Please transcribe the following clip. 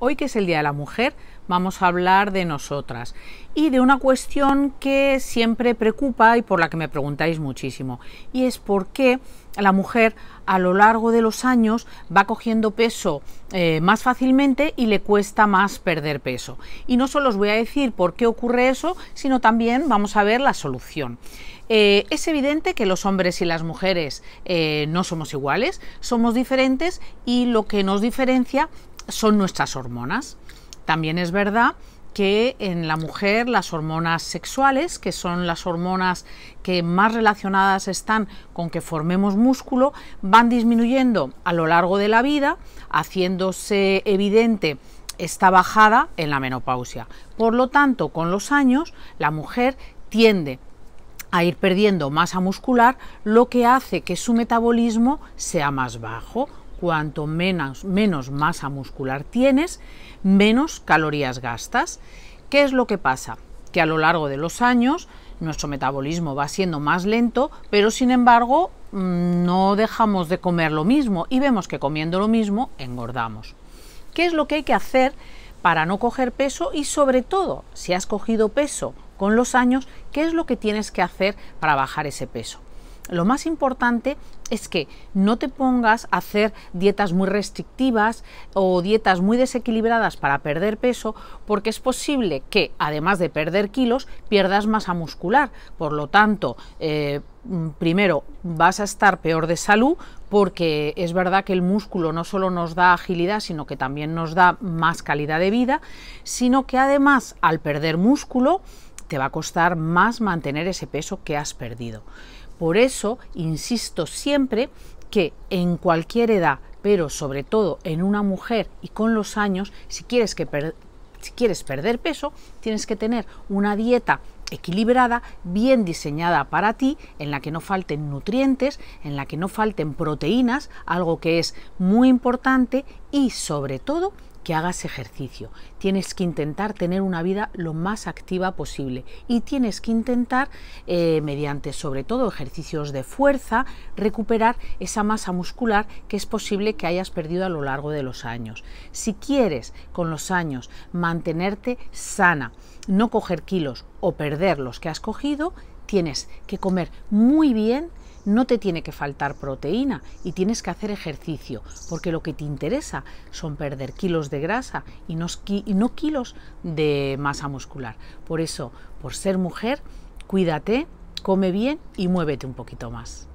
Hoy, que es el Día de la Mujer, vamos a hablar de nosotras y de una cuestión que siempre preocupa y por la que me preguntáis muchísimo, y es por qué la mujer a lo largo de los años va cogiendo peso más fácilmente y le cuesta más perder peso. Y no solo os voy a decir por qué ocurre eso, sino también vamos a ver la solución. Es evidente que los hombres y las mujeres no somos iguales, somos diferentes, y lo que nos diferencia son nuestras hormonas. También es verdad que en la mujer las hormonas sexuales, que son las hormonas que más relacionadas están con que formemos músculo, van disminuyendo a lo largo de la vida, haciéndose evidente esta bajada en la menopausia. Por lo tanto, con los años, la mujer tiende a ir perdiendo masa muscular, lo que hace que su metabolismo sea más bajo. Cuanto menos masa muscular tienes, menos calorías gastas. ¿Qué es lo que pasa? Que a lo largo de los años nuestro metabolismo va siendo más lento, pero sin embargo no dejamos de comer lo mismo y vemos que comiendo lo mismo engordamos. ¿Qué es lo que hay que hacer para no coger peso? Y sobre todo, si has cogido peso con los años, ¿qué es lo que tienes que hacer para bajar ese peso? Lo más importante es que no te pongas a hacer dietas muy restrictivas o dietas muy desequilibradas para perder peso, porque es posible que, además de perder kilos, pierdas masa muscular. Por lo tanto, primero, vas a estar peor de salud, porque es verdad que el músculo no solo nos da agilidad, sino que también nos da más calidad de vida, sino que además, al perder músculo, te va a costar más mantener ese peso que has perdido. Por eso insisto siempre que en cualquier edad, pero sobre todo en una mujer y con los años, si quieres perder peso, tienes que tener una dieta equilibrada, bien diseñada para ti, en la que no falten nutrientes, en la que no falten proteínas, algo que es muy importante, y sobre todo que hagas ejercicio. Tienes que intentar tener una vida lo más activa posible y tienes que intentar, mediante sobre todo ejercicios de fuerza, recuperar esa masa muscular que es posible que hayas perdido a lo largo de los años. Si quieres con los años mantenerte sana, no coger kilos o perder los que has cogido, tienes que comer muy bien. No te tiene que faltar proteína y tienes que hacer ejercicio, porque lo que te interesa son perder kilos de grasa y no kilos de masa muscular. Por eso, por ser mujer, cuídate, come bien y muévete un poquito más.